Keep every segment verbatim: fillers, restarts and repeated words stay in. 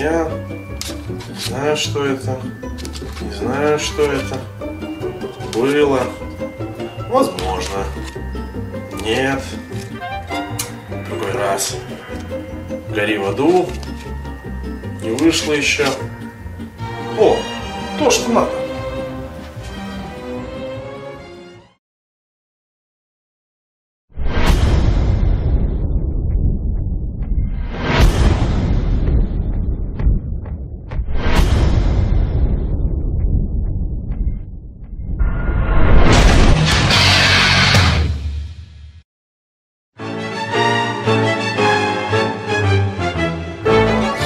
Я не знаю, что это. Не знаю, что это. Было. Возможно. Нет. В другой раз. Гори в аду. Не вышло еще. О! То, что надо.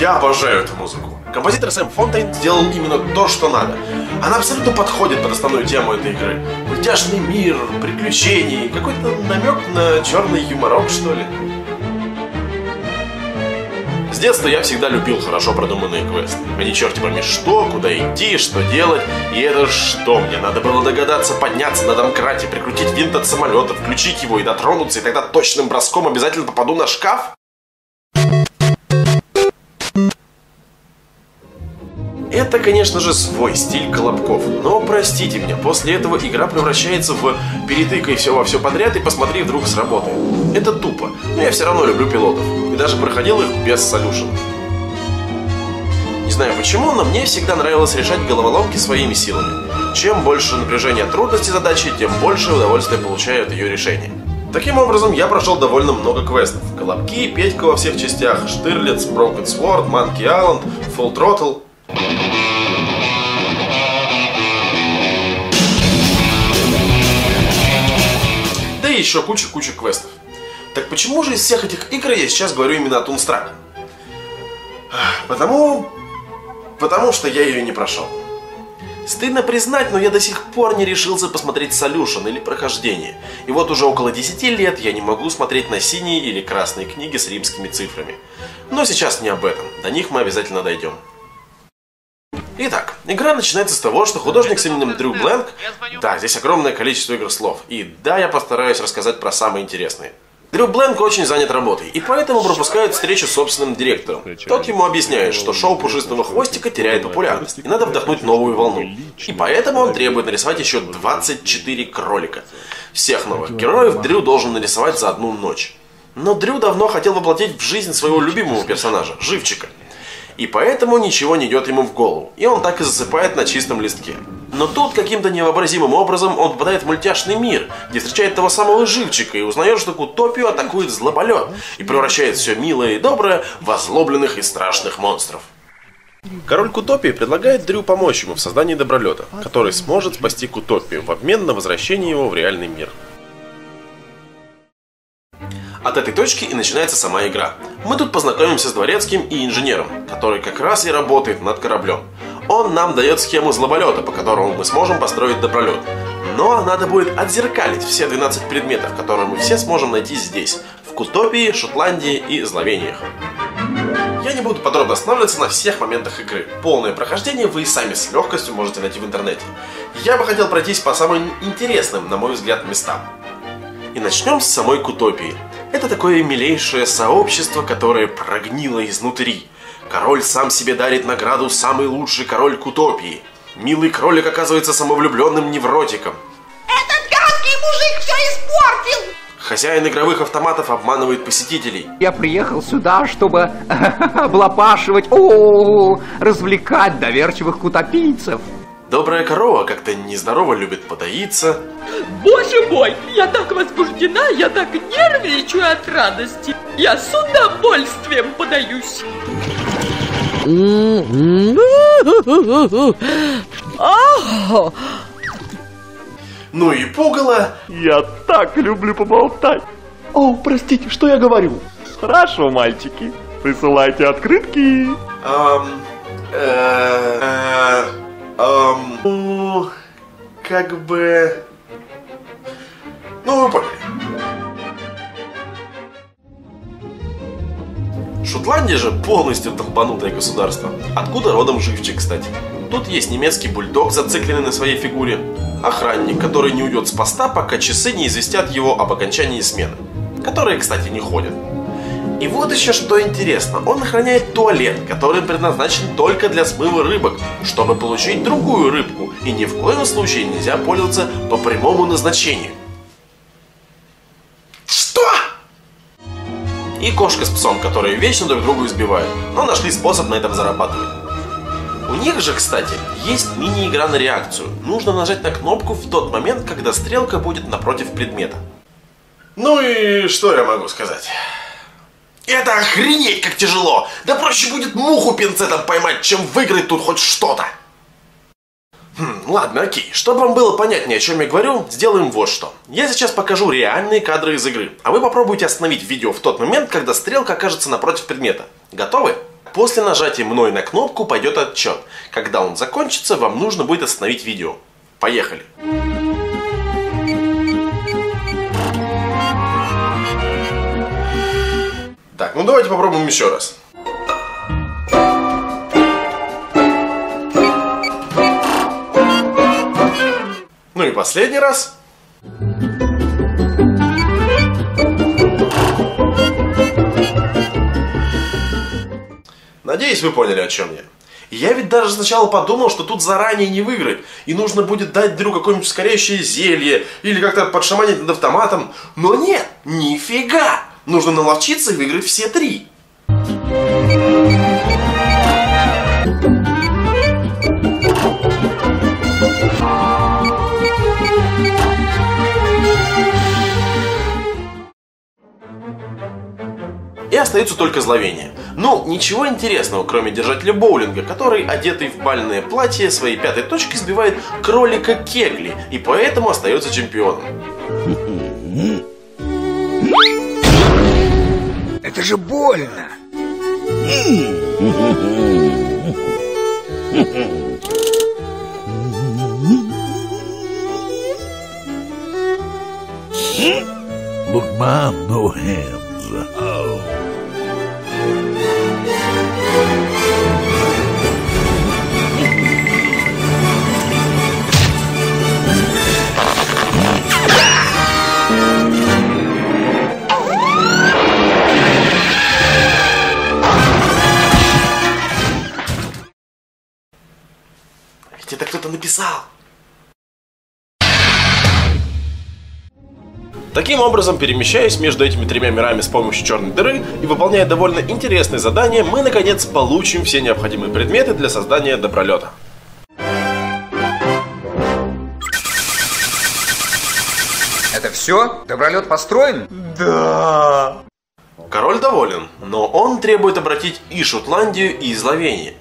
Я обожаю эту музыку. Композитор Сэм Фонтейн сделал именно то, что надо. Она абсолютно подходит под основную тему этой игры. Мультяшный мир, приключений, какой-то намек на черный юморок, что ли. С детства я всегда любил хорошо продуманные квесты. Мне черти пойми что, куда идти, что делать. И это что мне? Надо было догадаться подняться на домкрате, прикрутить винт от самолета, включить его и дотронуться, и тогда точным броском обязательно попаду на шкаф? Это, конечно же, свой стиль Колобков, но простите меня, после этого игра превращается в перетыкай все во все подряд и посмотри, вдруг сработает. Это тупо, но я все равно люблю пилотов, и даже проходил их без солюшенов. Не знаю почему, но мне всегда нравилось решать головоломки своими силами. Чем больше напряжения трудности задачи, тем больше удовольствия получаю от ее решения. Таким образом, я прошел довольно много квестов. Колобки, Петька во всех частях, Штырлиц, Broken Sword, Monkey Island, Full Throttle. Да и еще куча-куча квестов. Так почему же из всех этих игр я сейчас говорю именно о Тунстраке? Потому... Потому что я ее не прошел. Стыдно признать, но я до сих пор не решился посмотреть солюшен или прохождение. И вот уже около десяти лет я не могу смотреть на синие или красные книги с римскими цифрами. Но сейчас не об этом. До них мы обязательно дойдем. Итак, игра начинается с того, что художник с именем Дрю Блэнк... Да, здесь огромное количество игр слов. И да, я постараюсь рассказать про самые интересные. Дрю Блэнк очень занят работой, и поэтому пропускает встречу с собственным директором. Тот ему объясняет, что шоу Пушистого Хвостика теряет популярность, и надо вдохнуть новую волну. И поэтому он требует нарисовать еще двадцать четыре кролика. Всех новых героев Дрю должен нарисовать за одну ночь. Но Дрю давно хотел воплотить в жизнь своего любимого персонажа, Живчика. И поэтому ничего не идет ему в голову, и он так и засыпает на чистом листке. Но тут каким-то невообразимым образом он попадает в мультяшный мир, где встречает того самого Живчика и узнает, что Кутопию атакует Злоболет и превращает все милое и доброе в озлобленных и страшных монстров. Король Кутопии предлагает Дрю помочь ему в создании Добролета, который сможет спасти Кутопию в обмен на возвращение его в реальный мир. От этой точки и начинается сама игра. Мы тут познакомимся с дворецким и инженером, который как раз и работает над кораблем. Он нам дает схему злоболета, по которому мы сможем построить добролет. Но надо будет отзеркалить все двенадцать предметов, которые мы все сможем найти здесь, в Кутопии, Шотландии и Словениях. Я не буду подробно останавливаться на всех моментах игры. Полное прохождение вы и сами с легкостью можете найти в интернете. Я бы хотел пройтись по самым интересным, на мой взгляд, местам. И начнем с самой Кутопии. Это такое милейшее сообщество, которое прогнило изнутри. Король сам себе дарит награду «Самый лучший король Кутопии». Милый кролик оказывается самовлюбленным невротиком. Этот гадкий мужик все испортил! Хозяин игровых автоматов обманывает посетителей. Я приехал сюда, чтобы облапашивать, о-о-о, развлекать доверчивых кутопийцев. Добрая корова как-то нездорово любит потаиться. Боже мой, я так возбуждена, я так нервничаю от радости. Я с удовольствием подаюсь. Ну и пугало. Я так люблю поболтать. О, простите, что я говорю? Хорошо, мальчики, присылайте открытки. Эм, ну, как бы... Ну, вы поняли. Шотландия же полностью долбанутое государство. Откуда родом Живчик, кстати. Тут есть немецкий бульдог, зацикленный на своей фигуре. Охранник, который не уйдет с поста, пока часы не известят его об окончании смены. Которые, кстати, не ходят. И вот еще что интересно, он охраняет туалет, который предназначен только для смыва рыбок, чтобы получить другую рыбку, и ни в коем случае нельзя пользоваться по прямому назначению. Что? И кошка с псом, которые вечно друг друга избивают, но нашли способ на этом зарабатывать. У них же, кстати, есть мини-игра на реакцию. Нужно нажать на кнопку в тот момент, когда стрелка будет напротив предмета. Ну и что я могу сказать? Это охренеть как тяжело! Да проще будет муху пинцетом поймать, чем выиграть тут хоть что-то! Хм, ладно, окей. Чтобы вам было понятнее, о чем я говорю, сделаем вот что. Я сейчас покажу реальные кадры из игры, а вы попробуйте остановить видео в тот момент, когда стрелка окажется напротив предмета. Готовы? После нажатия мной на кнопку пойдет отчет. Когда он закончится, вам нужно будет остановить видео. Поехали! Так, ну давайте попробуем еще раз. Ну и последний раз. Надеюсь, вы поняли, о чем я. Я ведь даже сначала подумал, что тут заранее не выиграть, и нужно будет дать Дрю какое-нибудь ускоряющее зелье, или как-то подшаманить над автоматом. Но нет, нифига! Нужно наловчиться и выиграть все три. И остается только Словения. Ну, ничего интересного, кроме держателя боулинга, который, одетый в бальное платье, своей пятой точкой сбивает кролика Кегли, и поэтому остается чемпионом. Это же больно! Look, Mom, no hands. Oh. Это кто-то написал. Таким образом, перемещаясь между этими тремя мирами с помощью черной дыры и выполняя довольно интересные задания, мы наконец получим все необходимые предметы для создания добролета. Это все? Добролет построен? Да. Король доволен, но он требует обратить и Шотландию, и Словению.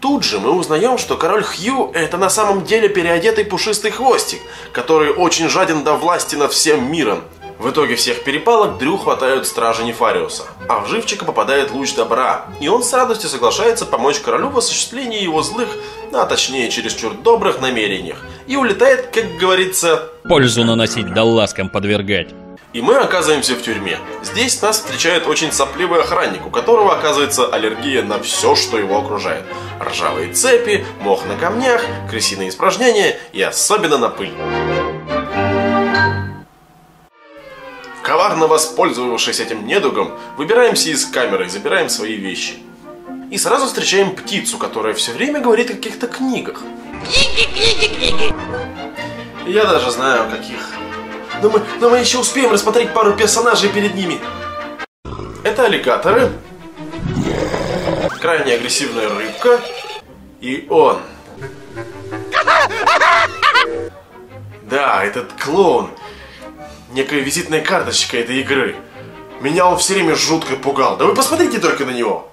Тут же мы узнаем, что король Хью – это на самом деле переодетый пушистый хвостик, который очень жаден до власти над всем миром. В итоге всех перепалок Дрю хватают стражи Нефариуса, а в Живчика попадает луч добра, и он с радостью соглашается помочь королю в осуществлении его злых, а точнее чересчур добрых намерениях, и улетает, как говорится, пользу наносить да ласкам подвергать. И мы оказываемся в тюрьме. Здесь нас встречает очень сопливый охранник, у которого оказывается аллергия на все, что его окружает. Ржавые цепи, мох на камнях, крысиные испражнения и особенно на пыль. Коварно воспользовавшись этим недугом, выбираемся из камеры и забираем свои вещи. И сразу встречаем птицу, которая все время говорит о каких-то книгах. Я даже знаю, о каких. Но мы, но мы еще успеем рассмотреть пару персонажей перед ними. Это аллигаторы, крайне агрессивная рыбка и он. Да, этот клоун. Некая визитная карточка этой игры. Меня он все время жутко пугал. Да вы посмотрите только на него.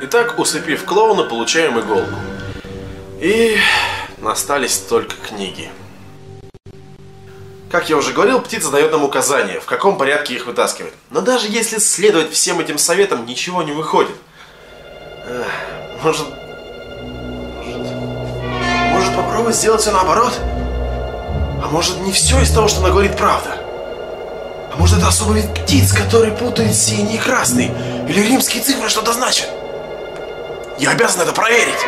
Итак, усыпив клоуна, получаем иголку. И остались только книги. Как я уже говорил, птица дает нам указания, в каком порядке их вытаскивать. Но даже если следовать всем этим советам, ничего не выходит. Может... Может, может попробовать сделать все наоборот? А может, не все из того, что она говорит, правда? А может, это особый вид птиц, который путает синий и красный? Или римские цифры что-то значат? Я обязан это проверить!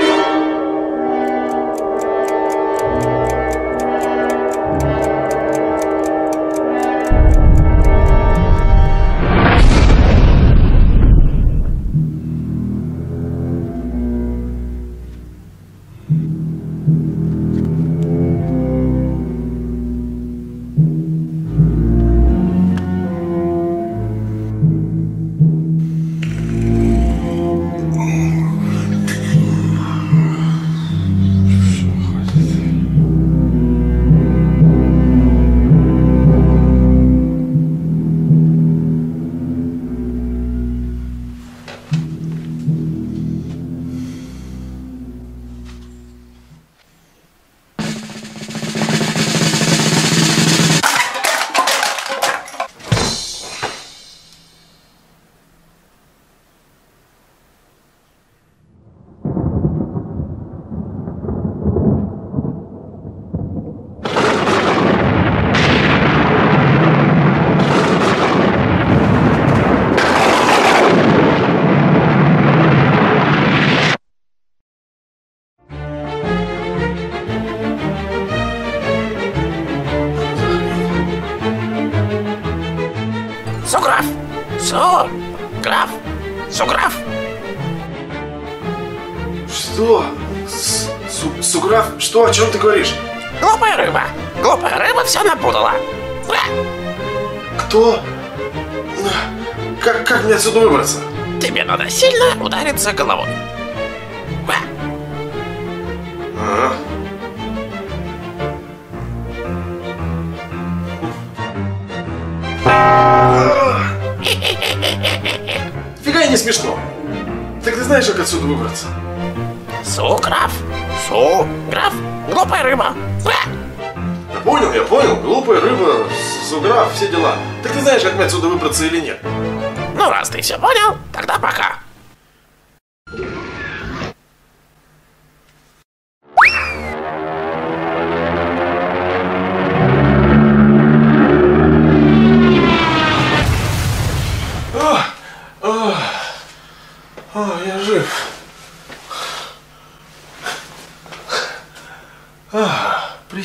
Суграф! Суграф! Что? Суграф? Что? О чем ты говоришь? Глупая рыба! Глупая рыба все напутала! Кто? Как, как мне отсюда выбраться? Тебе надо сильно удариться головой. А? Не смешно. Так ты знаешь, как отсюда выбраться? Суграф. Суграф. Глупая рыба. Я понял, я понял. Глупая рыба, суграф, все дела. Так ты знаешь, как мне отсюда выбраться или нет? Ну, раз ты все понял, тогда пока.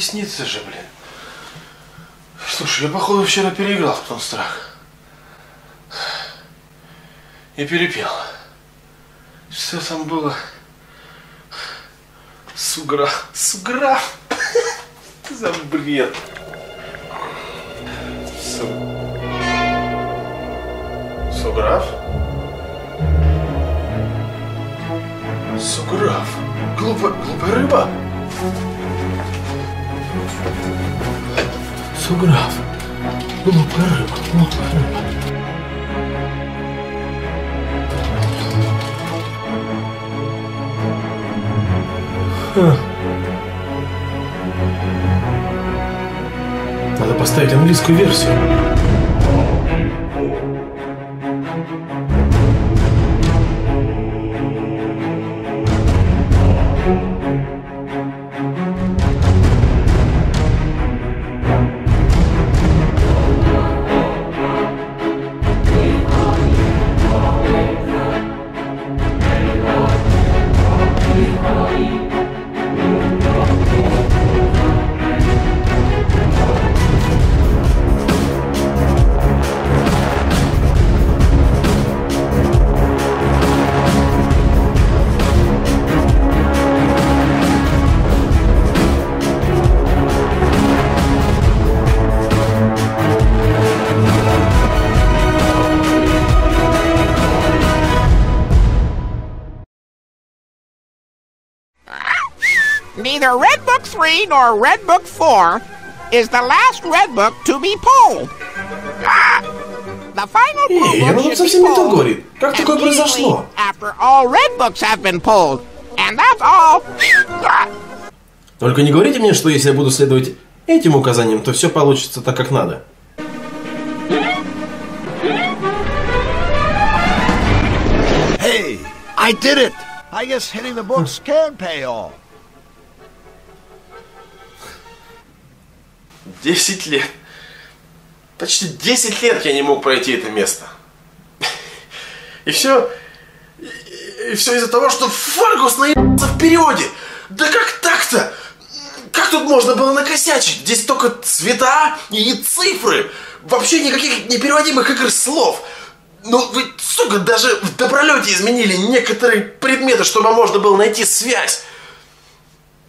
Снится же, блин. Слушай, я, походу, вчера переиграл в Тунстрак. И перепел. Что там было? Суграф. Суграф! За бред. Су... Суграф? Суграф. Глупая, глупая рыба? Суграф. Глупая рыба, глупая рыба. Ха. Надо поставить английскую версию. Neither Red Book three nor Red Book four is the last Red Book to be pulled. Ah! Эй, я вам совсем не то говорит. Как такое произошло? Только не говорите мне, что если я буду следовать этим указаниям, то все получится так, как надо. Hey, I did it. I guess hitting the books can pay off. Десять лет. Почти десять лет я не мог пройти это место. И все... И, и все из-за того, что Фаргус наебался в периоде. Да как так-то? Как тут можно было накосячить? Здесь только цвета и цифры. Вообще никаких непереводимых игр слов. Ну вы, сука, даже в Добролете изменили некоторые предметы, чтобы можно было найти связь.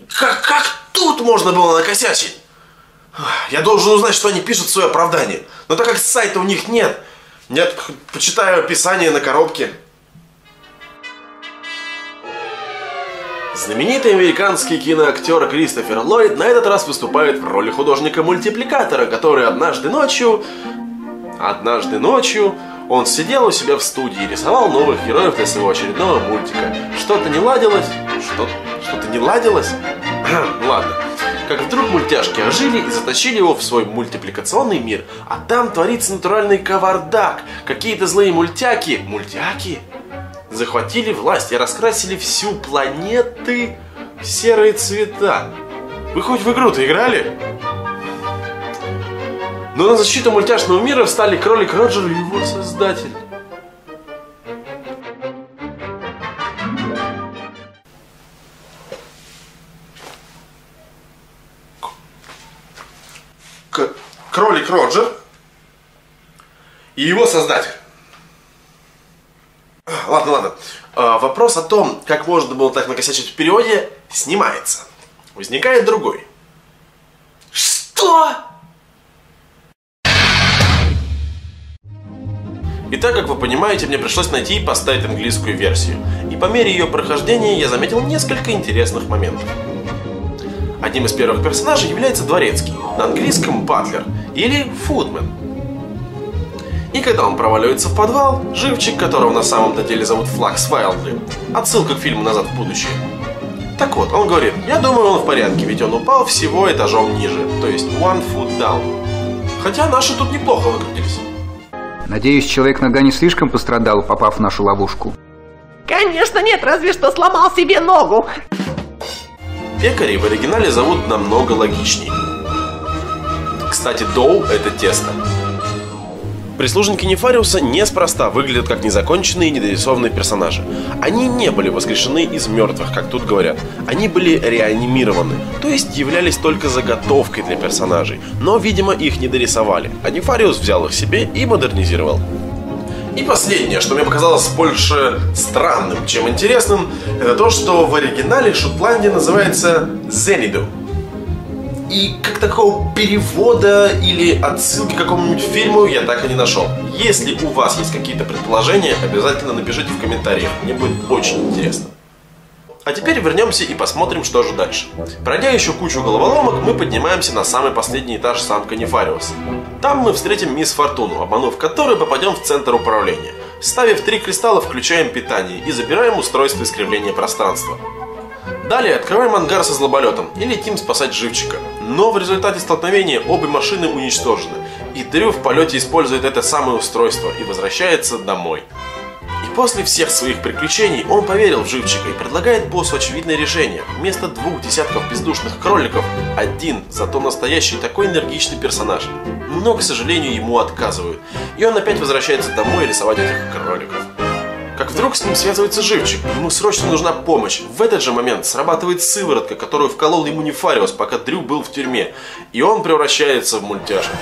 Как, как тут можно было накосячить? Я должен узнать, что они пишут в свое оправдание. Но так как сайта у них нет, я почитаю описание на коробке. Знаменитый американский киноактер Кристофер Ллойд на этот раз выступает в роли художника-мультипликатора, который однажды ночью... Однажды ночью он сидел у себя в студии и рисовал новых героев для своего очередного мультика. Что-то не ладилось... Что... Что-то не ладилось? Ладно. Как вдруг мультяшки ожили и затащили его в свой мультипликационный мир. А там творится натуральный кавардак. Какие-то злые мультяки... Мультяки? Захватили власть и раскрасили всю планеты в серые цвета. Вы хоть в игру-то играли? Но на защиту мультяшного мира встали кролик Роджер и его создатель. К- кролик Роджер и его создатель. Ладно, ладно. А, вопрос о том, как можно было так накосячить в периоде, снимается. Возникает другой. Что? Итак, как вы понимаете, мне пришлось найти и поставить английскую версию. И по мере ее прохождения я заметил несколько интересных моментов. Одним из первых персонажей является дворецкий, на английском батлер или фудмен. И когда он проваливается в подвал, Живчик, которого на самом-то деле зовут Флакс Вайлдли, отсылка к фильму «Назад в будущее». Так вот, он говорит, я думаю, он в порядке, ведь он упал всего этажом ниже, то есть one foot down. Хотя наши тут неплохо выкрутились. Надеюсь, человек нога не слишком пострадал, попав в нашу ловушку? Конечно нет, разве что сломал себе ногу. Пекарей в оригинале зовут намного логичней. Кстати, доу – это тесто. Прислужники Нефариуса неспроста выглядят как незаконченные и недорисованные персонажи. Они не были воскрешены из мертвых, как тут говорят. Они были реанимированы, то есть являлись только заготовкой для персонажей. Но, видимо, их не дорисовали, а Нефариус взял их себе и модернизировал. И последнее, что мне показалось больше странным, чем интересным, это то, что в оригинале Шотландия называется «Зенеду». И как такого перевода или отсылки к какому-нибудь фильму я так и не нашел. Если у вас есть какие-то предположения, обязательно напишите в комментариях, мне будет очень интересно. А теперь вернемся и посмотрим, что же дальше. Пройдя еще кучу головоломок, мы поднимаемся на самый последний этаж Санканифариуса. Там мы встретим Мисс Фортуну, обманув которой попадем в центр управления. Ставив три кристалла, включаем питание и забираем устройство искривления пространства. Далее открываем ангар со злоболетом и летим спасать Живчика. Но в результате столкновения обе машины уничтожены. И Дрю в полете использует это самое устройство и возвращается домой. И после всех своих приключений он поверил в Живчика и предлагает боссу очевидное решение. Вместо двух десятков бездушных кроликов, один, зато настоящий такой энергичный персонаж. Но, к сожалению, ему отказывают. И он опять возвращается домой рисовать этих кроликов. Как вдруг с ним связывается Живчик, ему срочно нужна помощь. В этот же момент срабатывает сыворотка, которую вколол ему Нефариус, пока Дрю был в тюрьме. И он превращается в мультяшку.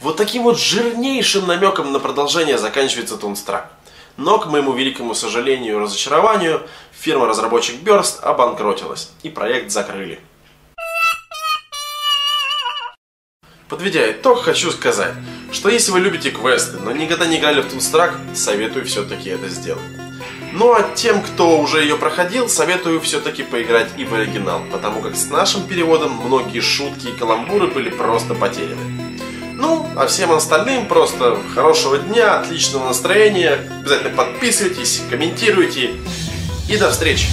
Вот таким вот жирнейшим намеком на продолжение заканчивается Тунстрак. Но, к моему великому сожалению и разочарованию, фирма-разработчик Burst обанкротилась, и проект закрыли. Подведя итог, хочу сказать, что если вы любите квесты, но никогда не играли в Тунстрак, советую все-таки это сделать. Ну а тем, кто уже ее проходил, советую все-таки поиграть и в оригинал, потому как с нашим переводом многие шутки и каламбуры были просто потеряны. Ну, а всем остальным просто хорошего дня, отличного настроения, обязательно подписывайтесь, комментируйте и до встречи!